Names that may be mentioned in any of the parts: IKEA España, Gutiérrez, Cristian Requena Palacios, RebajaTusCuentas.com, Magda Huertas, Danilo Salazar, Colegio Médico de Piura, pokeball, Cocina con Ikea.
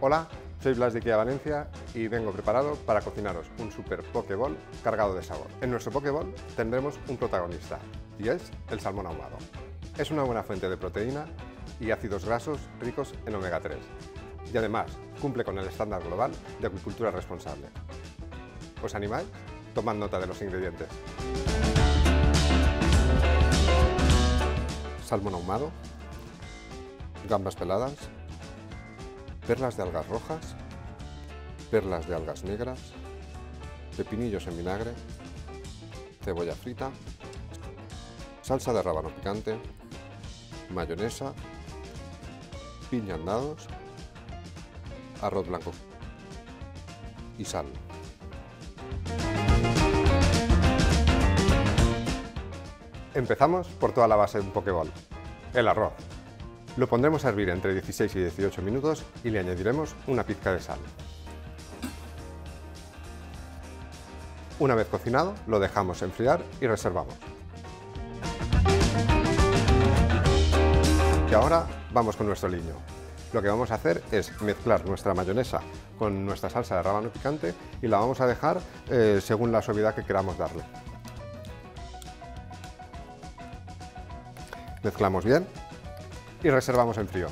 Hola, soy Blas de Ikea Valencia y vengo preparado para cocinaros un super pokeball cargado de sabor. En nuestro pokeball tendremos un protagonista y es el salmón ahumado. Es una buena fuente de proteína y ácidos grasos ricos en omega 3 y además cumple con el estándar global de acuicultura responsable. ¿Os animáis? Tomad nota de los ingredientes. Salmón ahumado, gambas peladas, perlas de algas rojas, perlas de algas negras, pepinillos en vinagre, cebolla frita, salsa de rábano picante, mayonesa, piña en dados, arroz blanco y sal. Empezamos por toda la base de un pokeball, el arroz. Lo pondremos a hervir entre 16 y 18 minutos y le añadiremos una pizca de sal. Una vez cocinado, lo dejamos enfriar y reservamos. Y ahora vamos con nuestro aliño. Lo que vamos a hacer es mezclar nuestra mayonesa con nuestra salsa de rábano picante y la vamos a dejar según la suavidad que queramos darle. Mezclamos bien y reservamos en frío.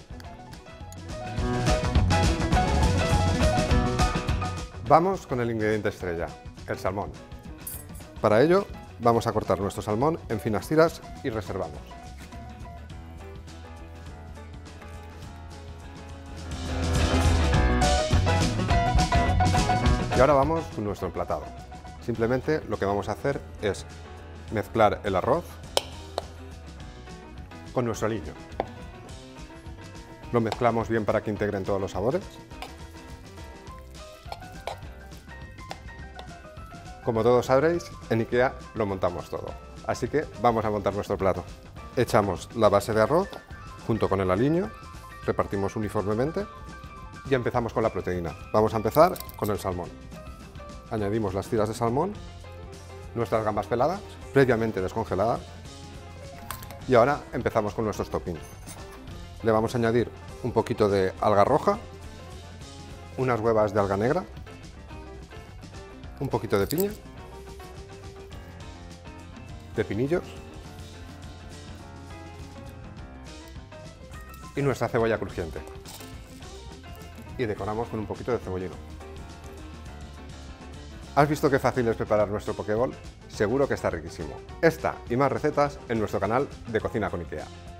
Vamos con el ingrediente estrella, el salmón. Para ello vamos a cortar nuestro salmón en finas tiras y reservamos. Y ahora vamos con nuestro emplatado. Simplemente lo que vamos a hacer es mezclar el arroz con nuestro aliño. Lo mezclamos bien para que integren todos los sabores. Como todos sabréis, en Ikea lo montamos todo, así que vamos a montar nuestro plato. Echamos la base de arroz junto con el aliño, repartimos uniformemente y empezamos con la proteína. Vamos a empezar con el salmón. Añadimos las tiras de salmón, nuestras gambas peladas, previamente descongeladas, y ahora empezamos con nuestros toppings. Le vamos a añadir un poquito de alga roja, unas huevas de alga negra, un poquito de piña, pepinillos y nuestra cebolla crujiente. Y decoramos con un poquito de cebollino. ¿Has visto qué fácil es preparar nuestro pokeball? Seguro que está riquísimo. Esta y más recetas en nuestro canal de Cocina con Ikea.